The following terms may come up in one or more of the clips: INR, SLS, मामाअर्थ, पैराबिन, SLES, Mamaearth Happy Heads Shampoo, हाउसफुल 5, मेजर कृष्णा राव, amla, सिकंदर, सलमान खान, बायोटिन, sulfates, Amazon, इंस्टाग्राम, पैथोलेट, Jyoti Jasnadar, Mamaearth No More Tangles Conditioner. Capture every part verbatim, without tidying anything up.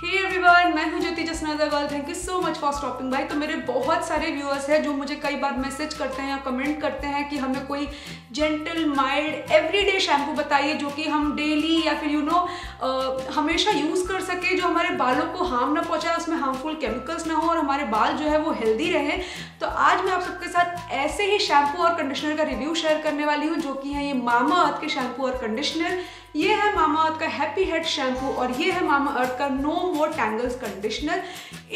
हे everyone, मैं हूं Jyoti Jasnadar. Thank you so much for stopping by. तो मेरे बहुत सारे व्यूअर्स हैं जो मुझे कई बार मैसेज करते हैं या कमेंट करते हैं कि हमें कोई जेंटल माइल्ड एवरीडे शैम्पू बताइए जो कि हम डेली या फिर यू you नो know, हमेशा यूज़ कर सके, जो हमारे बालों को हार्म ना पहुंचाए, उसमें हार्मफुल केमिकल्स ना हो और हमारे बाल जो है वो हेल्दी रहे। तो आज मैं आप सबके साथ ऐसे ही शैम्पू और कंडीशनर का रिव्यू शेयर करने वाली हूँ, जो कि है ये मामाअर्थ के शैम्पू और कंडीशनर। ये है मामाअर्थ का हैप्पी हेड शैम्पू और ये है मामाअर्थ का नो मोर टैंगल्स कंडीशनर।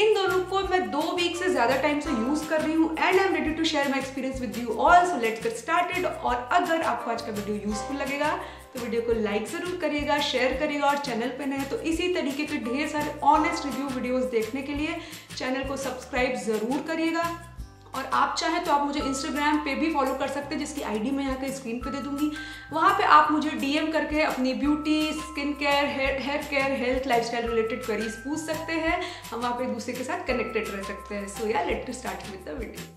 इन दोनों को मैं दो वीक से ज़्यादा टाइम से यूज़ कर रही हूँ and I am ready to share my experience with you all. So let's get started. और अगर आपको आज का वीडियो यूजफुल लगेगा तो वीडियो को लाइक ज़रूर करिएगा, शेयर करिएगा और चैनल पर नए तो इसी तरीके के ढेर सारे ऑनेस्ट रिव्यू वीडियोज़ देखने के लिए चैनल को सब्सक्राइब ज़रूर करिएगा। और आप चाहें तो आप मुझे इंस्टाग्राम पे भी फॉलो कर सकते हैं, जिसकी आईडी मैं यहाँ के स्क्रीन पे दे दूँगी। वहाँ पे आप मुझे डीएम करके अपनी beauty, skin care, hair hair care, health, lifestyle related queries पूछ सकते हैं। हम वहाँ पे एक दूसरे के साथ कनेक्टेड रह सकते हैं। सो या let's start with the video.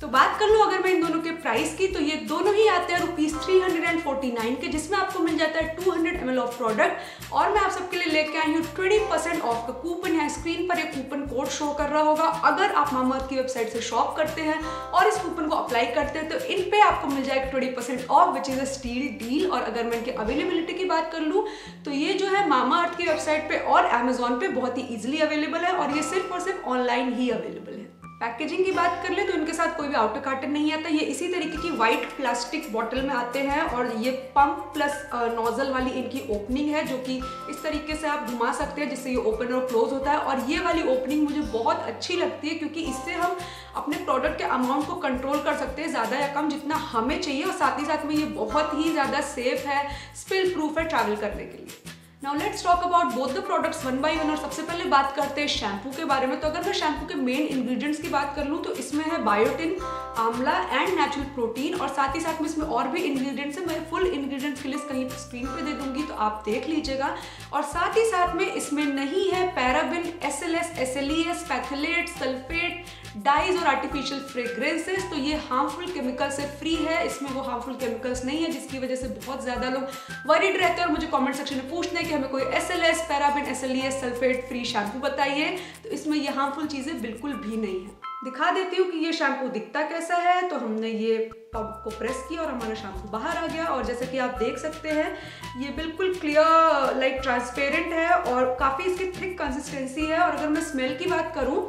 तो बात कर लूँ अगर मैं इन दोनों के प्राइस की, तो ये दोनों ही आते हैं rupees three hundred and forty nine के, जिसमें आपको मिल जाता है two hundred M L of product. और मैं आप सबके लिए लेके आई हूँ ट्वेंटी परसेंट ऑफ का कूपन। यहाँ स्क्रीन पर एक कूपन कोड शो कर रहा होगा। अगर आप मामाअर्थ की वेबसाइट से शॉप करते हैं और इस कूपन को अप्लाई करते हैं तो इन पर आपको मिल जाएगा twenty percent off, which is a steal deal. और अगर मैं इनकी अवेलेबिलिटी की बात कर लूँ तो ये जो है मामाअर्थ की वेबसाइट पर और अमेजोन पर बहुत ही ईजिली अवेलेबल है और ये सिर्फ और सिर्फ ऑनलाइन ही अवेलेबल है। पैकेजिंग की बात कर ले तो इनके साथ कोई भी आउटर कार्टन नहीं आता। ये इसी तरीके की वाइट प्लास्टिक बॉटल में आते हैं और ये पंप प्लस नोजल वाली इनकी ओपनिंग है, जो कि इस तरीके से आप घुमा सकते हैं जिससे ये ओपन और क्लोज होता है। और ये वाली ओपनिंग मुझे बहुत अच्छी लगती है क्योंकि इससे हम अपने प्रोडक्ट के अमाउंट को कंट्रोल कर सकते हैं, ज़्यादा या कम जितना हमें चाहिए। और साथ ही साथ में ये बहुत ही ज़्यादा सेफ है, स्पिल प्रूफ है ट्रैवल करने के लिए। Now let's talk about both the products one by one. और सबसे पहले बात करते हैं शैम्पू के बारे में। तो अगर मैं शैम्पू के मेन इंग्रेडिएंट्स की बात कर लूँ तो इसमें है बायोटिन, आंवला एंड नेचुरल प्रोटीन। और साथ ही साथ में इसमें और भी इंग्रेडिएंट्स हैं। मैं फुल इंग्रेडिएंट्स की लिस्ट कहीं स्क्रीन पे दे दूँगी तो आप देख लीजिएगा। और साथ ही साथ में इसमें नहीं है पैराबिन, S L S, S L E S, पैथोलेट, sulphate, dyes और आर्टिफिशियल फ्रेग्रेंसेस। तो ये हार्मफुल केमिकल से फ्री है। इसमें वो हार्मफुल केमिकल्स नहीं है जिसकी वजह से बहुत ज़्यादा लोग वरीड रहते हैं और मुझे कमेंट सेक्शन में पूछते हैं कि हमें कोई S L S, पैराबिन, S L E S, sulphate free shampoo बताइए। तो इसमें ये हार्मफुल चीज़ें बिल्कुल भी नहीं है। दिखा देती हूँ कि ये शैम्पू दिखता कैसा है। तो हमने ये पब को प्रेस किया और हमारा शैम्पू बाहर आ गया। और जैसे कि आप देख सकते हैं ये बिल्कुल क्लियर, लाइक ट्रांसपेरेंट है और काफ़ी इसकी थिक कंसिस्टेंसी है। और अगर मैं स्मेल की बात करूँ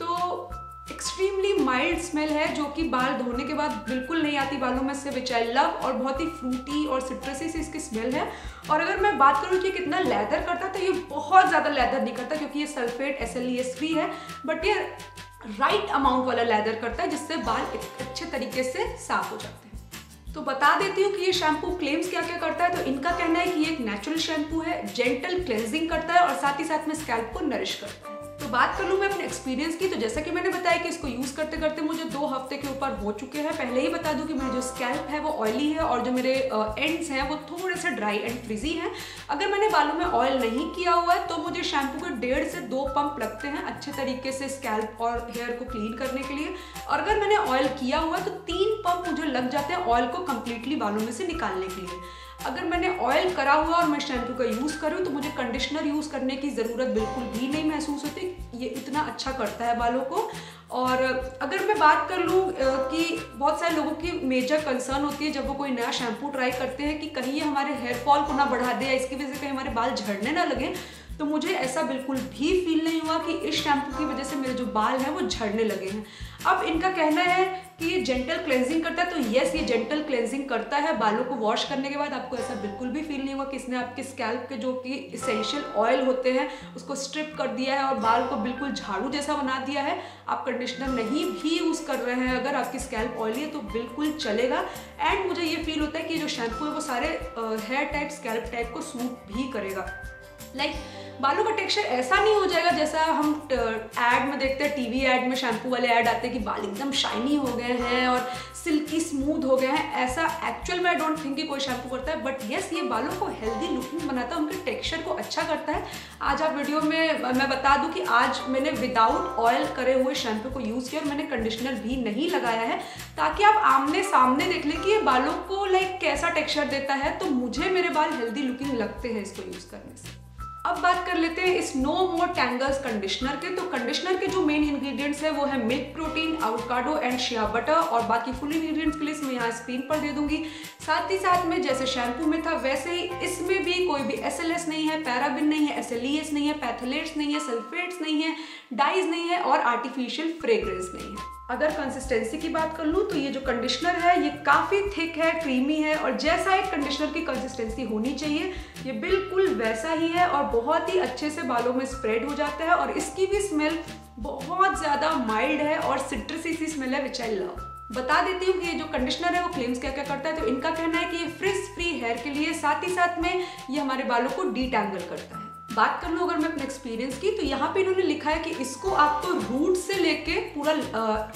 तो एक्सट्रीमली माइल्ड स्मेल है, जो कि बाल धोने के बाद बिल्कुल नहीं आती बालों में से, विच आई लव। और बहुत ही फ्रूटी और सिट्रसी सी इसकी स्मेल है। और अगर मैं बात करूँ कि कितना लेदर करता है तो ये बहुत ज़्यादा लेदर नहीं करता क्योंकि ये sulphate, S L E S free है, बट ये राइट अमाउंट वाला लेदर करता है जिससे बाल अच्छे तरीके से साफ हो जाते हैं। तो बता देती हूँ कि ये शैम्पू क्लेम्स क्या क्या करता है। तो इनका कहना है कि ये एक नेचुरल शैम्पू है, जेंटल क्लेंजिंग करता है और साथ ही साथ में स्कैल्प को नरिश करता है। तो बात कर लूँ मैं अपने एक्सपीरियंस की, तो जैसा कि मैंने बताया कि इसको यूज़ करते करते मुझे दो हफ्ते के ऊपर हो चुके हैं। पहले ही बता दूँ कि मेरा जो स्कैल्प है वो ऑयली है और जो मेरे एंड्स हैं वो थोड़े से ड्राई एंड फ्रिजी हैं। अगर मैंने बालों में ऑयल नहीं किया हुआ है तो मुझे शैम्पू के डेढ़ से दो पंप लगते हैं अच्छे तरीके से स्कैल्प और हेयर को क्लीन करने के लिए। और अगर मैंने ऑयल किया हुआ है तो तीन पंप मुझे लग जाते हैं ऑयल को कम्प्लीटली बालों में से निकालने के लिए। अगर मैंने ऑयल करा हुआ और मैं शैम्पू का यूज़ करूँ तो मुझे कंडीशनर यूज़ करने की ज़रूरत बिल्कुल भी नहीं महसूस होती। ये इतना अच्छा करता है बालों को। और अगर मैं बात कर लूँ कि बहुत सारे लोगों की मेजर कंसर्न होती है जब वो कोई नया शैम्पू ट्राई करते हैं कि कहीं ये हमारे हेयर फॉल को ना बढ़ा दे या इसकी वजह से कहीं हमारे बाल झड़ने ना लगे, तो मुझे ऐसा बिल्कुल भी फील नहीं हुआ कि इस शैम्पू की वजह से मेरे जो बाल हैं वो झड़ने लगे हैं। अब इनका कहना है कि ये जेंटल क्लेंजिंग करता है, तो येस ये जेंटल क्लेंजिंग करता है। बालों को वॉश करने के बाद आपको ऐसा बिल्कुल भी फील नहीं हुआ कि इसने आपके स्कैल्प के जो कि इसेंशियल ऑयल होते हैं उसको स्ट्रिप कर दिया है और बाल को बिल्कुल झाड़ू जैसा बना दिया है। आप कंडीशनर नहीं भी यूज़ कर रहे हैं, अगर आपकी स्कैल्प ऑयली है तो बिल्कुल चलेगा। एंड मुझे ये फील होता है कि जो शैम्पू है वो सारे हेयर टाइप, स्कैल्प टाइप को सूट भी करेगा। लाइक बालों का टेक्सचर ऐसा नहीं हो जाएगा जैसा हम ऐड में देखते हैं, टीवी ऐड में शैम्पू वाले ऐड आते हैं कि बाल एकदम शाइनी हो गए हैं और सिल्की स्मूथ हो गए हैं। ऐसा एक्चुअल में आई डोंट थिंक कि कोई शैम्पू करता है, बट येस ये बालों को हेल्दी लुकिंग बनाता है, उनके टेक्सचर को अच्छा करता है। आज आप वीडियो में मैं बता दूँ कि आज मैंने विदाउट ऑयल करे हुए शैम्पू को यूज़ किया और मैंने कंडीशनर भी नहीं लगाया है, ताकि आप आमने सामने देख लें कि ये बालों को लाइक कैसा टेक्सचर देता है। तो मुझे मेरे बाल हेल्दी लुकिंग लगते हैं इसको यूज़ करने से। अब बात कर लेते हैं इस नो मोर टैंगल्स कंडीशनर के। तो कंडीशनर के जो मेन इंग्रेडिएंट्स है वो है milk protein, avocado and shea butter, और बाकी फुल इंग्रेडिएंट्स के लिस्ट मैं यहाँ स्क्रीन पर दे दूंगी। साथ ही साथ में जैसे शैम्पू में था वैसे ही इसमें भी कोई भी एस एल एस नहीं है, पैराबिन नहीं है, एस एल ई एस नहीं है, पैथोलेट्स नहीं है, सल्फेट्स नहीं है, डाइज नहीं है और आर्टिफिशियल फ्रेग्रेंस नहीं है। अगर कंसिस्टेंसी की बात कर लूँ तो ये जो कंडीशनर है ये काफ़ी थिक है, क्रीमी है, और जैसा एक कंडीशनर की कंसिस्टेंसी होनी चाहिए ये बिल्कुल वैसा ही है और बहुत ही अच्छे से बालों में स्प्रेड हो जाता है। और इसकी भी स्मेल बहुत ज़्यादा माइल्ड है और सिट्रसी सी स्मेल है, विच आई लव। बता देती हूँ कि ये जो कंडीशनर है वो क्लेम्स क्या क्या करता है। तो इनका कहना है कि ये फ्रिज फ्री हेयर के लिए, साथ ही साथ में ये हमारे बालों को डीटैंगल करता है। बात कर लूँ अगर मैं अपने एक्सपीरियंस की, तो यहाँ पे इन्होंने लिखा है कि इसको आपको रूट से लेके पूरा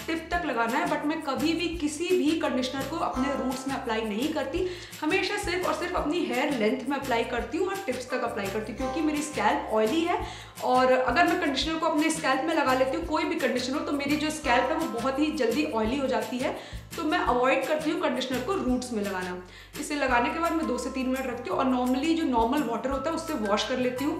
टिप तक लगाना है, बट मैं कभी भी किसी भी कंडीशनर को अपने रूट्स में अप्लाई नहीं करती, हमेशा सिर्फ और सिर्फ अपनी हेयर लेंथ में अप्लाई करती हूँ और टिप्स तक अप्लाई करती हूँ, क्योंकि मेरी स्कैल्प ऑयली है और अगर मैं कंडीशनर को अपने स्कैल्प में लगा लेती हूँ कोई भी कंडीशनर तो मेरी जो स्कैल्प है वो बहुत ही जल्दी ऑयली हो जाती है। तो मैं अवॉइड करती हूँ कंडीशनर को रूट्स में लगाना। इसे लगाने के बाद मैं दो से तीन मिनट रखती हूँ और नॉर्मली जो नॉर्मल वाटर होता है उससे वॉश कर लेती हूँ।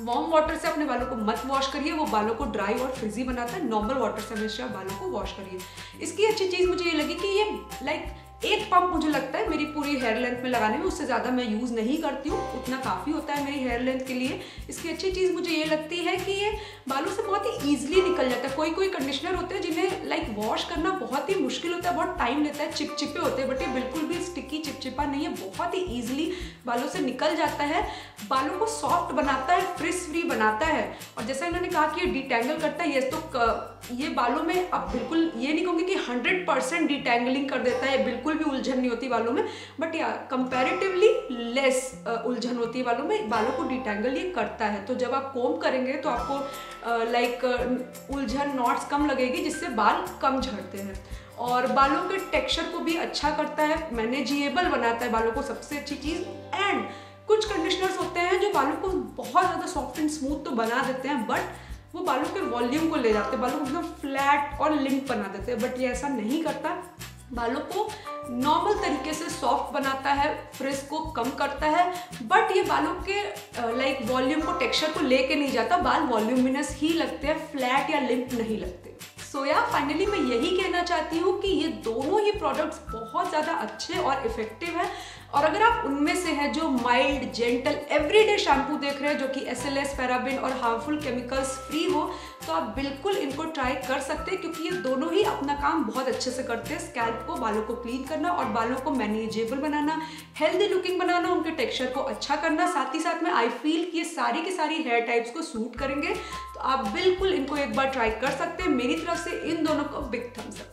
वार्म वाटर से अपने बालों को मत वॉश करिए, वो बालों को ड्राई और फ्रिजी बनाता है। नॉर्मल वाटर से हमेशा बालों को वॉश करिए। इसकी अच्छी चीज़ मुझे ये लगी कि ये लाइक एक पंप मुझे लगता है मेरी पूरी हेयर लेंथ में लगाने में, उससे ज़्यादा मैं यूज़ नहीं करती हूँ, उतना काफ़ी होता है मेरी हेयर लेंथ के लिए। इसकी अच्छी चीज़ मुझे ये लगती है कि ये बालों से बहुत ही ईजिली निकल जाता है। कोई कोई कंडीशनर होते हैं जिन्हें लाइक वॉश करना बहुत ही मुश्किल होता है, बहुत टाइम लेता है, चिपचिपे होते हैं, बट ये बिल्कुल भी स्टिकी चिपचिपा नहीं है, बहुत ही ईजिली बालों से निकल जाता है, बालों को सॉफ्ट बनाता है, फ्रिज फ्री बनाता है। और जैसा इन्होंने कहा कि ये डिटैंगल करता है, ये तो ये बालों में अब बिल्कुल ये नहीं कहूँगी कि हंड्रेड परसेंट डिटैंगलिंग कर देता है, बिल्कुल भी उलझन नहीं होती बालों में, बट या कंपेरेटिवली लेस उलझन होती है बालों में, बालों को डिटैंगल ये करता है। तो जब आप कोम करेंगे तो आपको लाइक उलझन नॉट्स कम लगेगी, जिससे बाल कम झड़ते हैं और बालों के टेक्सचर को भी अच्छा करता है, मैनेजेबल बनाता है बालों को, सबसे अच्छी चीज़। एंड कुछ कंडीशनर्स होते हैं जो बालों को बहुत ज़्यादा सॉफ्ट एंड स्मूथ तो बना देते हैं, बट वो बालों के वॉल्यूम को ले जाते हैं, बालों को एकदम फ्लैट और लिंक बना देते हैं, बट ये ऐसा नहीं करता, बालों को नॉर्मल तरीके से सॉफ्ट बनाता है, फ्रिज को कम करता है, बट ये बालों के लाइक वॉल्यूम को टेक्सचर को लेके नहीं जाता, बाल वॉल्यूमिनस ही लगते हैं, फ्लैट या लिम्प नहीं लगते। सो या फाइनली मैं यही कहना चाहती हूँ कि ये दोनों ही प्रोडक्ट्स बहुत ज़्यादा अच्छे और इफ़ेक्टिव हैं, और अगर आप उनमें से हैं जो माइल्ड जेंटल एवरीडे शैम्पू देख रहे हैं जो कि एस एल एस, पैराबिन और हार्मफुल केमिकल्स फ्री हो, तो आप बिल्कुल इनको ट्राई कर सकते हैं, क्योंकि ये दोनों ही अपना काम बहुत अच्छे से करते हैं, स्कैल्प को, बालों को क्लीन करना और बालों को मैनेजेबल बनाना, हेल्दी लुकिंग बनाना, उनके टेक्सचर को अच्छा करना। साथ ही साथ में आई फील कि ये सारी की सारी हेयर टाइप्स को सूट करेंगे, तो आप बिल्कुल इनको एक बार ट्राई कर सकते हैं। मेरी तरफ से इन दोनों को बिग थम्स अप।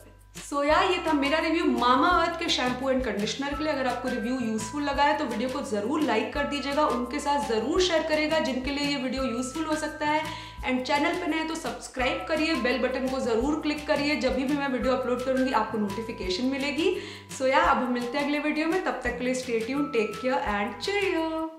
सो या ये था मेरा रिव्यू मामाअर्थ के शैम्पू एंड कंडीशनर के लिए। अगर आपको रिव्यू यूज़फुल लगा है तो वीडियो को ज़रूर लाइक कर दीजिएगा, उनके साथ ज़रूर शेयर करिएगा जिनके लिए ये वीडियो यूज़फुल हो सकता है। एंड चैनल पे नए तो सब्सक्राइब करिए, बेल बटन को ज़रूर क्लिक करिए, जब भी मैं वीडियो अपलोड करूँगी आपको नोटिफिकेशन मिलेगी। सो या अब हम मिलते हैं अगले वीडियो में, तब तक के लिए stay tuned, take care and cheers.